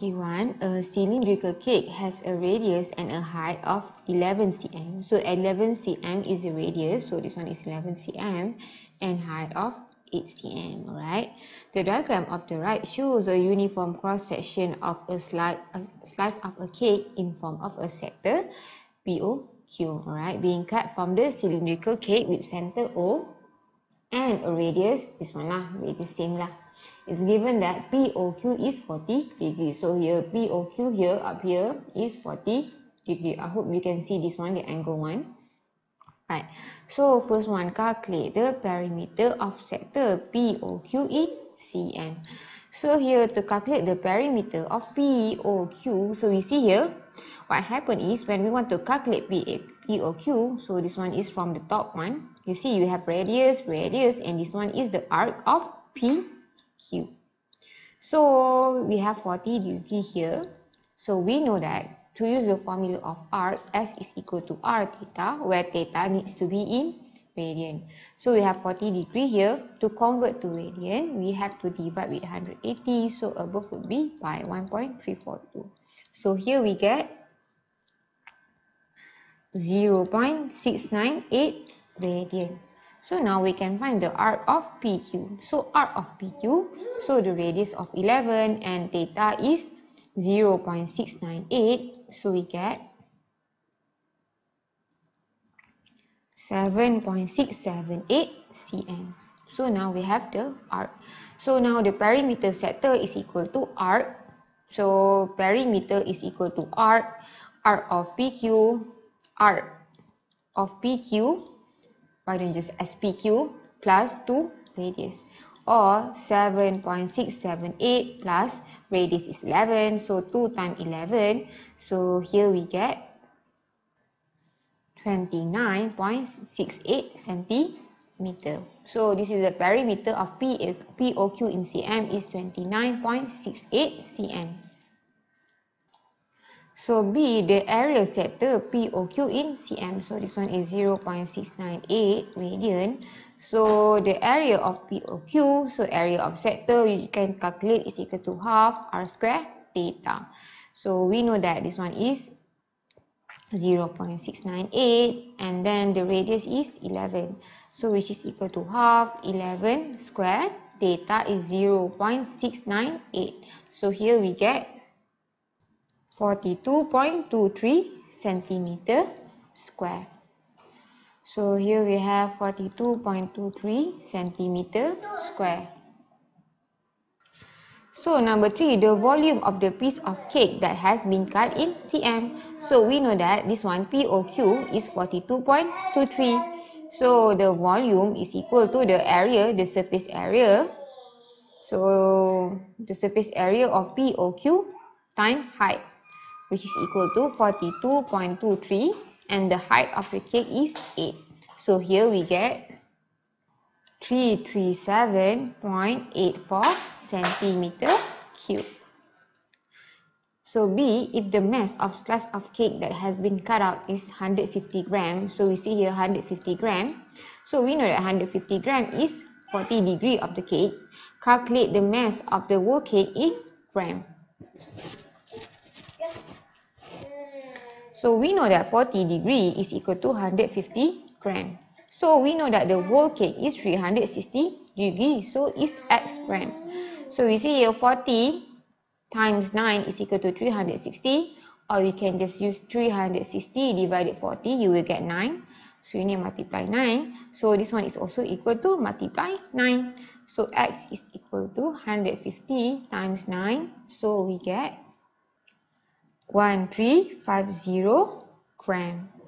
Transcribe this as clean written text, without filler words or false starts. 21, a cylindrical cake has a radius and a height of 11 cm. So 11 cm is the radius, so this one is 11 cm and height of 8 cm, alright. The diagram of the right shows a uniform cross-section of a slice of a cake in form of a sector POQ, alright, being cut from the cylindrical cake with center O and a radius, this one lah, radius same lah. It's given that POQ is 40 degrees. So here, POQ here, up here is 40 degrees. I hope you can see this one, the angle one. Right. So first one, calculate the perimeter of sector POQ in cm. So here, to calculate the perimeter of POQ, so we see here, what happened is when we want to calculate POQ, so this one is from the top one. You see, you have radius, radius, and this one is the arc of PQ. So we have 40 degree here. So we know that to use the formula of arc, S is equal to R theta, where theta needs to be in radian. So we have 40 degree here. To convert to radian, we have to divide with 180. So above would be by 1.342. So here we get 0.698 radian. So now we can find the arc of PQ. So arc of PQ, so the radius of 11 and theta is 0.698. So we get 7.678 cm. So now we have the arc. So now the perimeter sector is equal to arc. So perimeter is equal to arc, arc of PQ, arc of PQ. Why don't you just SPQ plus 2 radius, or 7.678 plus radius is 11, so 2 times 11. So here we get 29.68 centimeter. So this is the perimeter of POQ in cm is 29.68 cm. So B, the area sector POQ in cm. So this one is 0.698 radian. So the area of POQ, so area of sector, you can calculate is equal to half R square theta. So we know that this one is 0.698 and then the radius is 11. So which is equal to half 11 square theta is 0.698. So here we get 42.23 centimeter square. So here we have 42.23 centimeter square. So number 3, the volume of the piece of cake that has been cut in cm. So we know that this one POQ is 42.23. So the volume is equal to the area, the surface area. So the surface area of POQ times height, which is equal to 42.23 and the height of the cake is 8. So here we get 337.84 centimeter cube. So B, if the mass of slice of cake that has been cut out is 150 grams, so we see here 150 grams. So we know that 150 grams is 40 degree of the cake. Calculate the mass of the whole cake in grams. So we know that 40 degree is equal to 150 gram. So we know that the whole cake is 360 degree. So it's x gram. So we see here 40 times 9 is equal to 360. Or we can just use 360 divided 40. You will get 9. So you need to multiply 9. So this one is also equal to multiply 9. So x is equal to 150 times 9. So we get 1350 gram.